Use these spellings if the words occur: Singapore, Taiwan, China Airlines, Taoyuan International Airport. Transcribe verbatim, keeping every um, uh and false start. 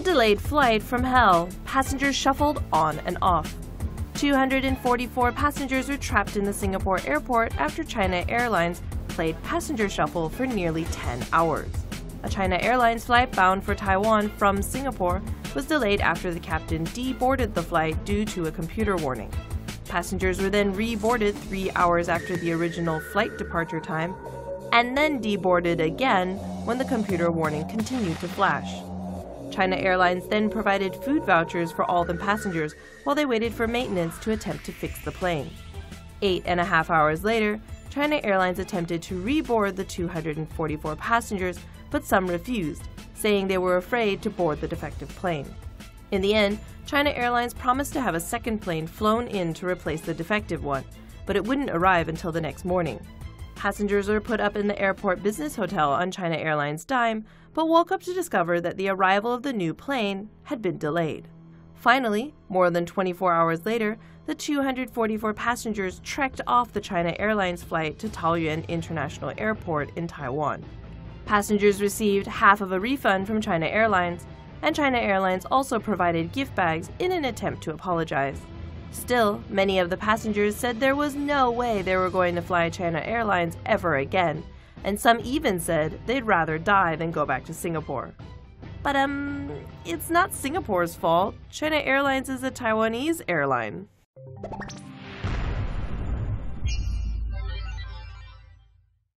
the delayed flight from hell. Passengers shuffled on and off. two hundred forty-four passengers were trapped in the Singapore airport after China Airlines played passenger shuffle for nearly ten hours. A China Airlines flight bound for Taiwan from Singapore was delayed after the captain deboarded the flight due to a computer warning. Passengers were then reboarded three hours after the original flight departure time, and then deboarded again when the computer warning continued to flash. China Airlines then provided food vouchers for all the passengers while they waited for maintenance to attempt to fix the plane. Eight and a half hours later, China Airlines attempted to reboard the two hundred forty-four passengers, but some refused, saying they were afraid to board the defective plane. In the end, China Airlines promised to have a second plane flown in to replace the defective one, but it wouldn't arrive until the next morning. Passengers were put up in the airport business hotel on China Airlines' dime, but woke up to discover that the arrival of the new plane had been delayed. Finally, more than twenty-four hours later, the two hundred forty-four passengers trekked off the China Airlines flight to Taoyuan International Airport in Taiwan. Passengers received half of a refund from China Airlines, and China Airlines also provided gift bags in an attempt to apologize. Still, many of the passengers said there was no way they were going to fly China Airlines ever again, and some even said they'd rather die than go back to Singapore. But um, it's not Singapore's fault. China Airlines is a Taiwanese airline.